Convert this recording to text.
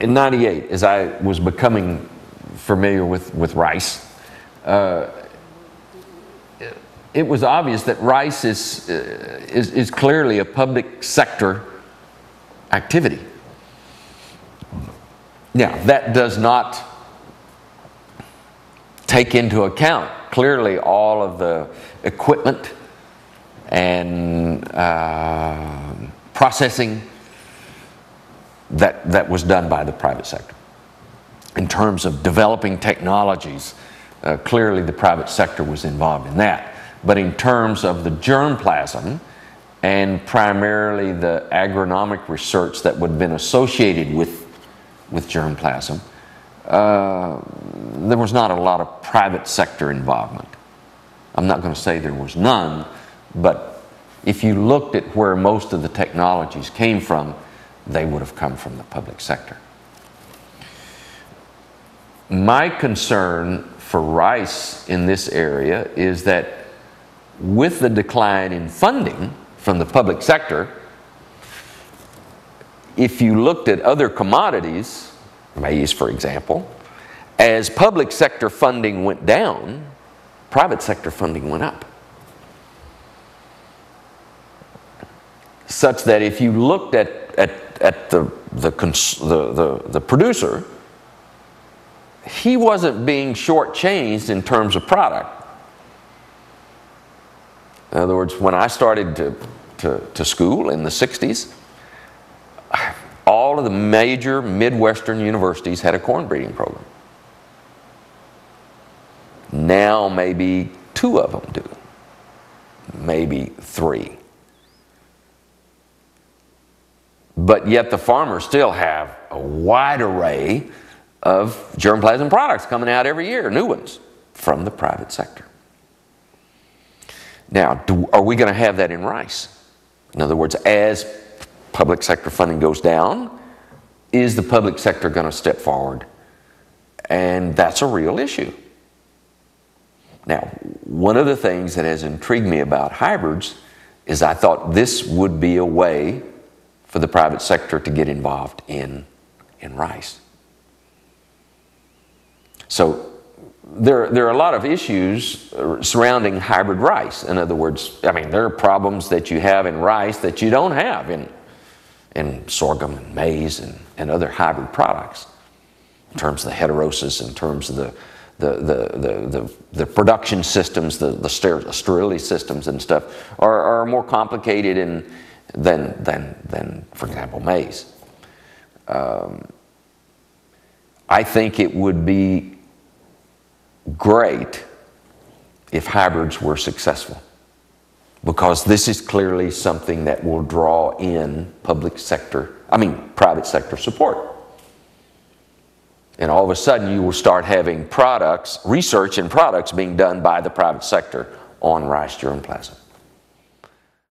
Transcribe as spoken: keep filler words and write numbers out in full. in ninety-eight, as I was becoming familiar with, with Rice, uh, it was obvious that Rice is, uh, is, is clearly a public sector activity. Now, that does not take into account, clearly, all of the equipment and uh, processing that, that was done by the private sector. In terms of developing technologies, uh, clearly the private sector was involved in that. But in terms of the germplasm and primarily the agronomic research that would have been associated with, with germplasm, uh, there was not a lot of private sector involvement. I'm not going to say there was none, but if you looked at where most of the technologies came from, they would have come from the public sector. My concern for Rice in this area is that with the decline in funding from the public sector, if you looked at other commodities, maize for example, as public sector funding went down, private sector funding went up. Such that if you looked at, at, at the, the, cons the, the, the producer, he wasn't being shortchanged in terms of product. In other words, when I started to, to, to school in the sixties, all of the major Midwestern universities had a corn breeding program. Now maybe two of them do, maybe three. But yet the farmers still have a wide array of germplasm products coming out every year, new ones, from the private sector. Now, do, are we going to have that in rice? In other words, as public sector funding goes down, is the public sector going to step forward? And that's a real issue. Now, one of the things that has intrigued me about hybrids is I thought this would be a way for the private sector to get involved in, in rice. So there, there are a lot of issues surrounding hybrid rice. In other words, I mean, there are problems that you have in rice that you don't have in, in sorghum and maize and, and other hybrid products, in terms of the heterosis, in terms of the, the, the, the, the, the production systems, the, the sterility systems and stuff are, are more complicated in, than, than, than, for example, maize. Um, I think it would be great if hybrids were successful, because this is clearly something that will draw in public sector, I mean private sector support. And all of a sudden you will start having products, research and products being done by the private sector on rice germplasm.